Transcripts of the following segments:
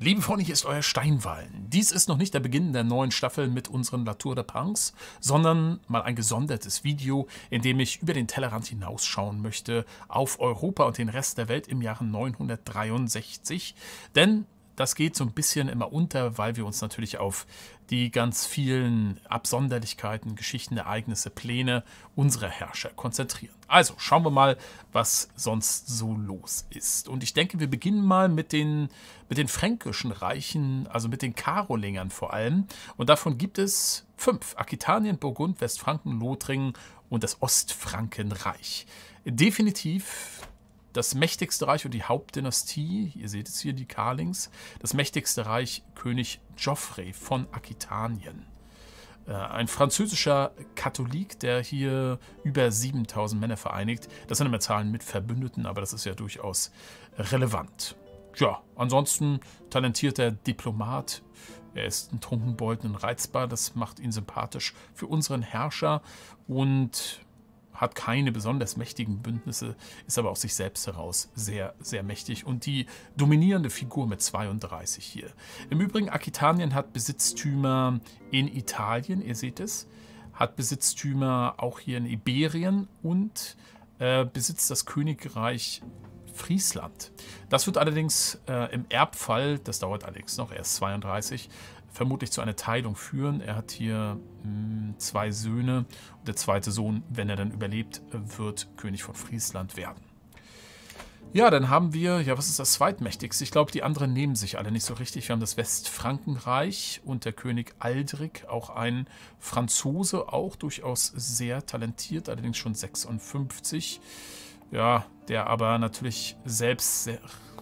Liebe Freunde, hier ist euer Steinwallen. Dies ist noch nicht der Beginn der neuen Staffel mit unseren La Tour du Pin, sondern mal ein gesondertes Video, in dem ich über den Tellerrand hinausschauen möchte auf Europa und den Rest der Welt im Jahre 963. Denn das geht so ein bisschen immer unter, weil wir uns natürlich auf die ganz vielen Absonderlichkeiten, Geschichten, Ereignisse, Pläne unserer Herrscher konzentrieren. Also schauen wir mal, was sonst so los ist. Und ich denke, wir beginnen mal mit den fränkischen Reichen, also mit den Karolingern vor allem. Und davon gibt es 5: Aquitanien, Burgund, Westfranken, Lothringen und das Ostfrankenreich. Definitiv das mächtigste Reich und die Hauptdynastie, ihr seht es hier, die Karlings, das mächtigste Reich König Geoffrey von Aquitanien. Ein französischer Katholik, der hier über 7000 Männer vereinigt. Das sind immer Zahlen mit Verbündeten, aber das ist ja durchaus relevant. Ja, ansonsten talentierter Diplomat. Er ist ein Trunkenbolten und reizbar, das macht ihn sympathisch für unseren Herrscher und hat keine besonders mächtigen Bündnisse, ist aber aus sich selbst heraus sehr, sehr mächtig und die dominierende Figur mit 32 hier. Im Übrigen, Aquitanien hat Besitztümer in Italien, ihr seht es, hat Besitztümer auch hier in Iberien und besitzt das Königreich Friesland. Das wird allerdings im Erbfall, das dauert allerdings noch, er ist 32, vermutlich zu einer Teilung führen. Er hat hier 2 Söhne und der zweite Sohn, wenn er dann überlebt, wird König von Friesland werden. Ja, dann haben wir, ja, was ist das zweitmächtigste? Ich glaube, die anderen nehmen sich alle nicht so richtig. Wir haben das Westfrankenreich und der König Aldric, auch ein Franzose, auch durchaus sehr talentiert, allerdings schon 56. Ja, der aber natürlich selbst sehr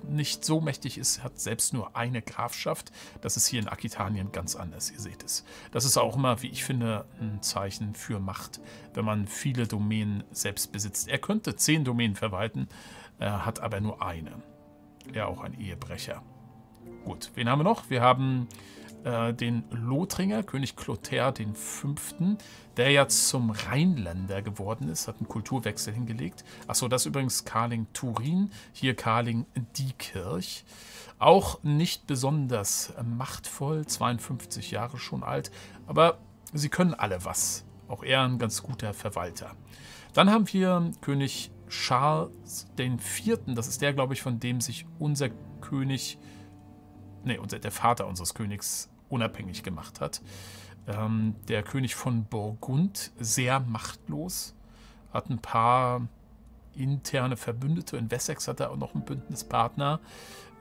nicht so mächtig ist, hat selbst nur eine Grafschaft. Das ist hier in Aquitanien ganz anders, ihr seht es. Das ist auch immer, wie ich finde, ein Zeichen für Macht, wenn man viele Domänen selbst besitzt. Er könnte 10 Domänen verwalten, hat aber nur eine. Er auch ein Ehebrecher. Gut, wen haben wir noch? Wir haben den Lothringer, König Clotaire V., der ja zum Rheinländer geworden ist, hat einen Kulturwechsel hingelegt. Achso, das ist übrigens Karling-Turin, hier Karling-Diekirch. Auch nicht besonders machtvoll, 52 Jahre schon alt, aber sie können alle was. Auch er ein ganz guter Verwalter. Dann haben wir König Charles IV., das ist der, glaube ich, von dem sich unser König, der Vater unseres Königs, unabhängig gemacht hat. Der König von Burgund, sehr machtlos, hat ein paar interne Verbündete. In Wessex hat er auch noch einen Bündnispartner.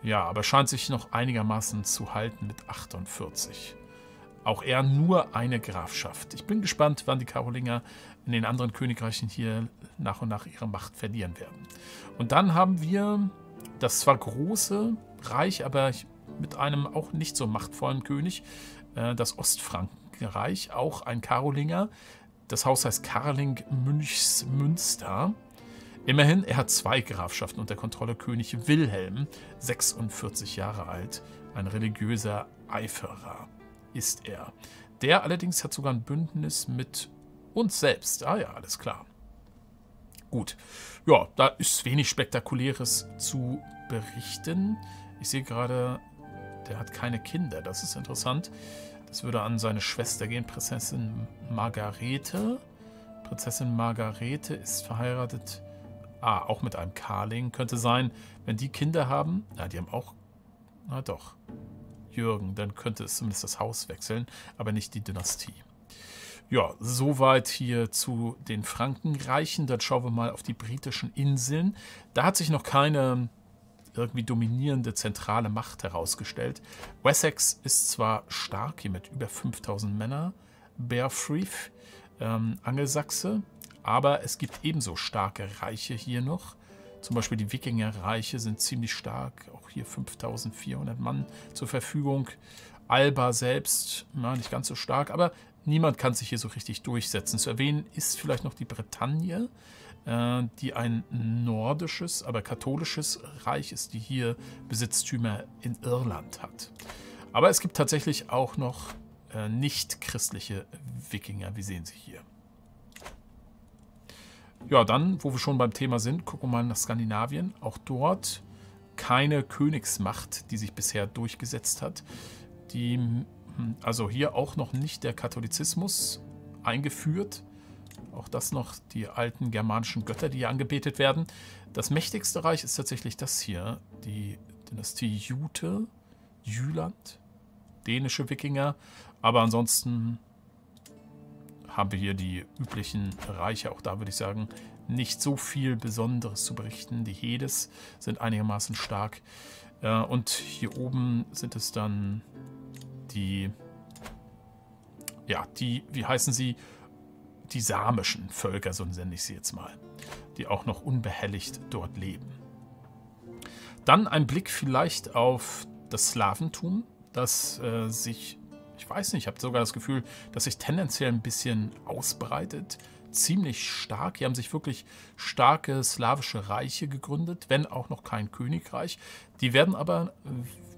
Ja, aber scheint sich noch einigermaßen zu halten mit 48. Auch er nur eine Grafschaft. Ich bin gespannt, wann die Karolinger in den anderen Königreichen hier nach und nach ihre Macht verlieren werden. Und dann haben wir das zwar große Reich, aber mit einem auch nicht so machtvollen König, das Ostfrankenreich, auch ein Karolinger. Das Haus heißt Karling-Münchsmünster. Immerhin, er hat 2 Grafschaften unter Kontrolle. König Wilhelm, 46 Jahre alt, ein religiöser Eiferer ist er. Der allerdings hat sogar ein Bündnis mit uns selbst. Ah ja, alles klar. Gut, ja, da ist wenig Spektakuläres zu berichten. Ich sehe gerade, der hat keine Kinder. Das ist interessant. Das würde an seine Schwester gehen, Prinzessin Margarete. Prinzessin Margarete ist verheiratet. Ah, auch mit einem Karling. Könnte sein, wenn die Kinder haben. Na, die haben auch. Na doch. Jürgen, dann könnte es zumindest das Haus wechseln, aber nicht die Dynastie. Ja, soweit hier zu den Frankenreichen. Dann schauen wir mal auf die britischen Inseln. Da hat sich noch keine irgendwie dominierende zentrale Macht herausgestellt. Wessex ist zwar stark, hier mit über 5000 Männern, Bearfrith, Angelsachse, aber es gibt ebenso starke Reiche hier noch. Zum Beispiel die Wikingerreiche sind ziemlich stark, auch hier 5400 Mann zur Verfügung. Alba selbst, na, nicht ganz so stark, aber niemand kann sich hier so richtig durchsetzen. Zu erwähnen ist vielleicht noch die Bretagne, die ein nordisches, aber katholisches Reich ist, die hier Besitztümer in Irland hat. Aber es gibt tatsächlich auch noch nicht-christliche Wikinger, wie sehen Sie hier. Ja, dann, wo wir schon beim Thema sind, gucken wir mal nach Skandinavien. Auch dort keine Königsmacht, die sich bisher durchgesetzt hat. Die, also hier auch noch nicht der Katholizismus eingeführt. Auch das noch die alten germanischen Götter, die hier angebetet werden. Das mächtigste Reich ist tatsächlich das hier, die Dynastie Jute, Jylland, dänische Wikinger. Aber ansonsten haben wir hier die üblichen Reiche. Auch da würde ich sagen, nicht so viel Besonderes zu berichten. Die Hedes sind einigermaßen stark. Und hier oben sind es dann die, ja, die, wie heißen sie? Die samischen Völker, so nenne ich sie jetzt mal, die auch noch unbehelligt dort leben. Dann ein Blick vielleicht auf das Slawentum, das sich, ich weiß nicht, ich habe sogar das Gefühl, dass sich tendenziell ein bisschen ausbreitet. Ziemlich stark. Hier haben sich wirklich starke slawische Reiche gegründet, wenn auch noch kein Königreich. Die werden aber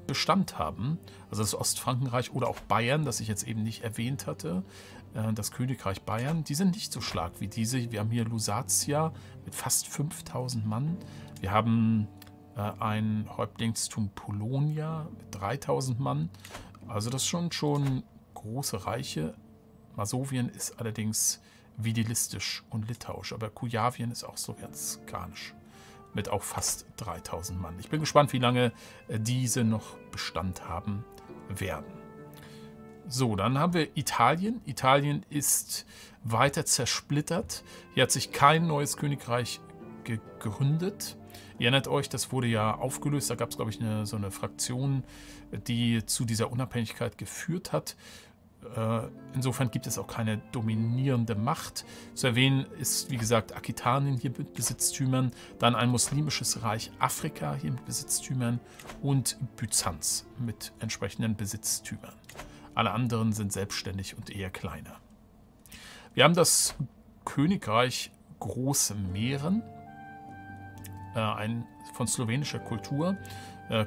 Bestand haben. Also das Ostfrankenreich oder auch Bayern, das ich jetzt eben nicht erwähnt hatte. Das Königreich Bayern, die sind nicht so stark wie diese. Wir haben hier Lusatia mit fast 5000 Mann. Wir haben ein Häuptlingstum Polonia mit 3000 Mann. Also das sind schon große Reiche. Masowien ist allerdings vidilistisch und litauisch, aber Kujavien ist auch slowenisch mit auch fast 3000 Mann. Ich bin gespannt, wie lange diese noch Bestand haben werden. So, dann haben wir Italien. Italien ist weiter zersplittert. Hier hat sich kein neues Königreich gegründet. Ihr erinnert euch, das wurde ja aufgelöst. Da gab es, glaube ich, so eine Fraktion, die zu dieser Unabhängigkeit geführt hat. Insofern gibt es auch keine dominierende Macht. Zu erwähnen ist, wie gesagt, Aquitanien hier mit Besitztümern, dann ein muslimisches Reich Afrika hier mit Besitztümern und Byzanz mit entsprechenden Besitztümern. Alle anderen sind selbstständig und eher kleiner. Wir haben das Königreich Große Mähren, ein von slowenischer Kultur,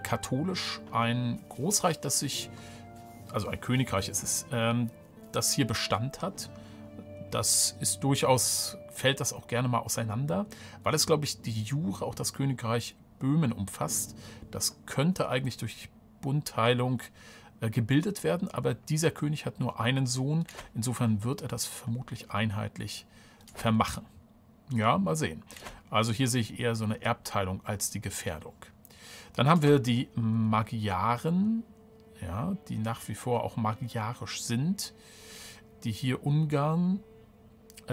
katholisch, ein Großreich, das sich, also ein Königreich ist es, das hier Bestand hat. Das ist durchaus, fällt das auch gerne mal auseinander, weil es, glaube ich, die Jure auch das Königreich Böhmen umfasst. Das könnte eigentlich durch Bundteilung gebildet werden, aber dieser König hat nur einen Sohn. Insofern wird er das vermutlich einheitlich vermachen. Ja, mal sehen. Also hier sehe ich eher so eine Erbteilung als die Gefährdung. Dann haben wir die Magyaren, ja, die nach wie vor auch magyarisch sind, die hier Ungarn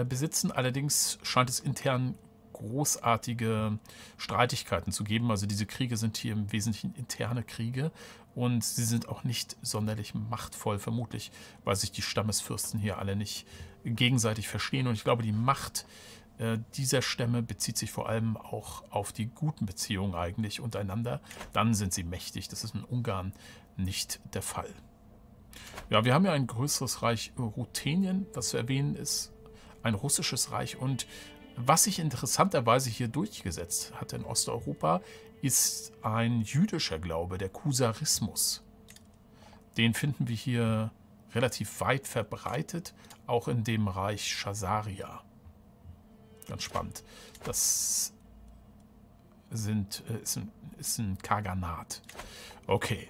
besitzen. Allerdings scheint es intern großartige Streitigkeiten zu geben. Also diese Kriege sind hier im Wesentlichen interne Kriege und sie sind auch nicht sonderlich machtvoll, vermutlich, weil sich die Stammesfürsten hier alle nicht gegenseitig verstehen. Und ich glaube, die Macht dieser Stämme bezieht sich vor allem auch auf die guten Beziehungen eigentlich untereinander. Dann sind sie mächtig. Das ist in Ungarn nicht der Fall. Ja, wir haben ja ein größeres Reich Ruthenien, was zu erwähnen ist, ein russisches Reich. Und was sich interessanterweise hier durchgesetzt hat in Osteuropa, ist ein jüdischer Glaube, der Kusarismus. Den finden wir hier relativ weit verbreitet, auch in dem Reich Chasaria. Ganz spannend. Das ist ein Kaganat. Okay,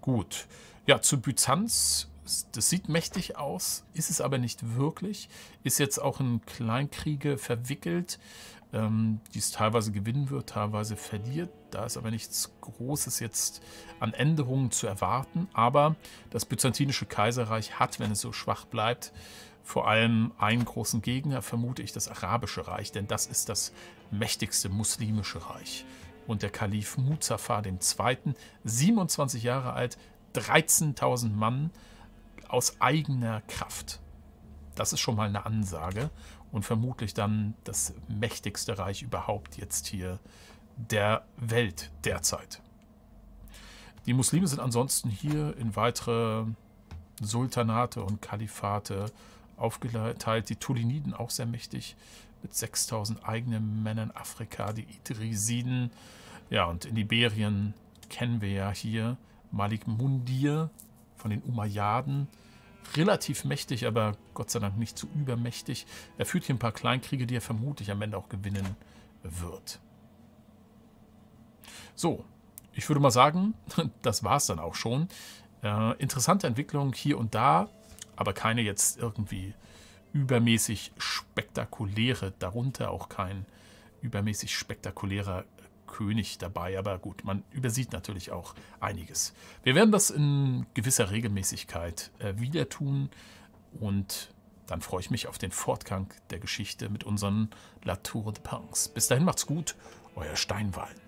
gut. Ja, zu Byzanz. Das sieht mächtig aus, ist es aber nicht wirklich. Ist jetzt auch in Kleinkriege verwickelt, die es teilweise gewinnen wird, teilweise verliert. Da ist aber nichts Großes jetzt an Änderungen zu erwarten. Aber das byzantinische Kaiserreich hat, wenn es so schwach bleibt, vor allem einen großen Gegner, vermute ich, das Arabische Reich. Denn das ist das mächtigste muslimische Reich. Und der Kalif Muzaffar II., 27 Jahre alt, 13.000 Mann, aus eigener Kraft. Das ist schon mal eine Ansage und vermutlich dann das mächtigste Reich überhaupt jetzt hier der Welt derzeit. Die Muslime sind ansonsten hier in weitere Sultanate und Kalifate aufgeteilt. Die Tulliniden auch sehr mächtig mit 6.000 eigenen Männern. Afrika, die Idrisiden. Ja, und in Iberien kennen wir ja hier Malik Mundir von den Umayyaden. Relativ mächtig, aber Gott sei Dank nicht zu übermächtig. Er führt hier ein paar Kleinkriege, die er vermutlich am Ende auch gewinnen wird. So, ich würde mal sagen, das war es dann auch schon. Interessante Entwicklung hier und da, aber keine jetzt irgendwie übermäßig spektakuläre, darunter auch kein übermäßig spektakulärer König dabei. Aber gut, man übersieht natürlich auch einiges. Wir werden das in gewisser Regelmäßigkeit wieder tun und dann freue ich mich auf den Fortgang der Geschichte mit unseren La Tour du Pin. Bis dahin macht's gut, euer Steinwallen.